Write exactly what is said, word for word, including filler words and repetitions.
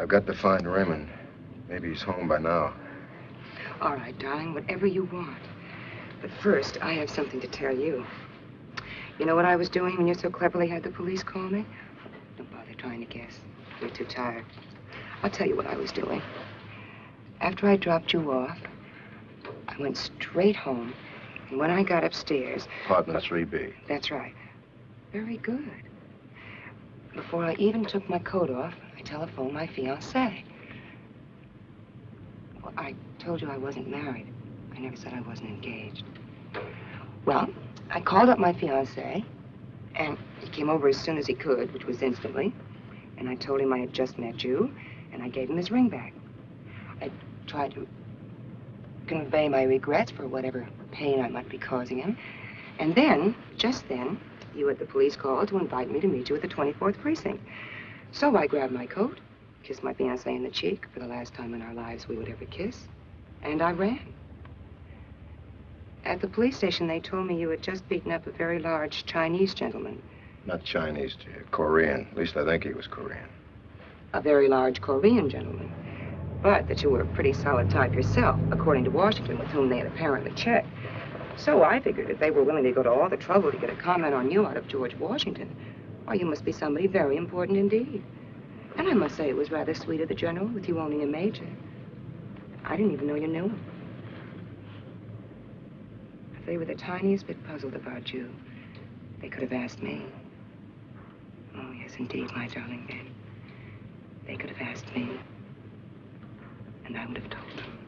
I've got to find Raymond. Maybe he's home by now. All right, darling, whatever you want. But first, I have something to tell you. You know what I was doing when you so cleverly had the police call me? Don't bother trying to guess. You're too tired. I'll tell you what I was doing. After I dropped you off, I went straight home. And when I got upstairs... Apartment three B. That's right. Very good. Before I even took my coat off, I telephoned my fiancé. Well, I told you I wasn't married. I never said I wasn't engaged. Well, I called up my fiancé, and he came over as soon as he could, which was instantly. And I told him I had just met you, and I gave him his ring back. I tried to convey my regrets for whatever pain I might be causing him. And then, just then, you had the police call to invite me to meet you at the twenty-fourth precinct. So I grabbed my coat, kissed my fiancé in the cheek for the last time in our lives we would ever kiss, and I ran. At the police station, they told me you had just beaten up a very large Chinese gentleman. Not Chinese, dear. Korean. At least I think he was Korean. A very large Korean gentleman. But that you were a pretty solid type yourself, according to Washington, with whom they had apparently checked. So I figured that they were willing to go to all the trouble to get a comment on you out of George Washington. Why, you must be somebody very important indeed. And I must say it was rather sweet of the general, with you only a major. I didn't even know you knew him. If they were the tiniest bit puzzled about you, they could have asked me. Oh, yes, indeed, my darling Ben. They could have asked me. And I would have told them.